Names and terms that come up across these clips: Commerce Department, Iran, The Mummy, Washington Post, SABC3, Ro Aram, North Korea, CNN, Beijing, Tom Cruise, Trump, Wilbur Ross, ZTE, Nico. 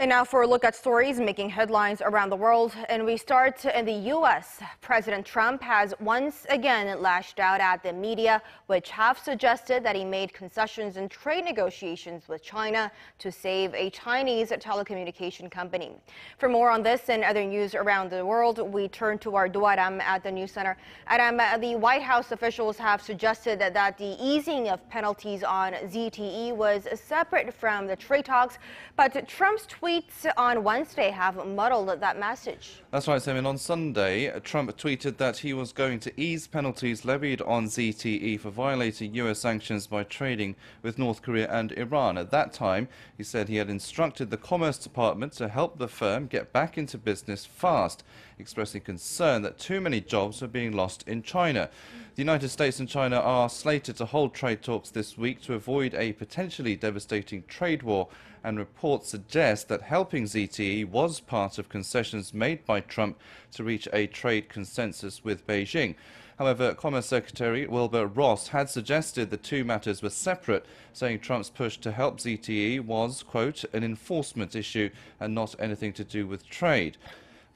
And now for a look at stories making headlines around the world, and we start in the U.S. President Trump has once again lashed out at the media, which have suggested that he made concessions in trade negotiations with China to save a Chinese telecommunication company. For more on this and other news around the world, we turn to our Duo Aram at the news center. Aram, the White House officials have suggested that the easing of penalties on ZTE was separate from the trade talks, but Trump's tweets on Wednesday have muddled that message. That's right, Simon. On Sunday, Trump tweeted that he was going to ease penalties levied on ZTE for violating U.S. sanctions by trading with North Korea and Iran. At that time, he said he had instructed the Commerce Department to help the firm get back into business fast, expressing concern that too many jobs are being lost in China. The United States and China are slated to hold trade talks this week to avoid a potentially devastating trade war, and reports suggest that helping ZTE was part of concessions made by Trump to reach a trade consensus with Beijing. However, Commerce Secretary Wilbur Ross had suggested the two matters were separate, saying Trump's push to help ZTE was, quote, an enforcement issue and not anything to do with trade.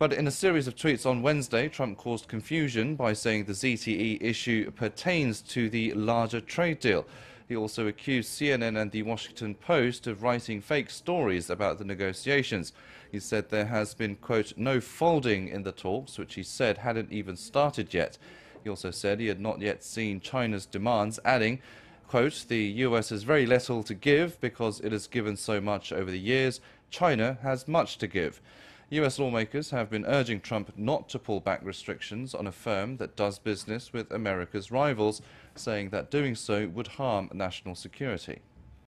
But in a series of tweets on Wednesday, Trump caused confusion by saying the ZTE issue pertains to the larger trade deal. He also accused CNN and the Washington Post of writing fake stories about the negotiations. He said there has been, quote, no folding in the talks, which he said hadn't even started yet. He also said he had not yet seen China's demands, adding, quote, the U.S. has very little to give because it has given so much over the years. China has much to give. U.S. lawmakers have been urging Trump not to pull back restrictions on a firm that does business with America's rivals, saying that doing so would harm national security.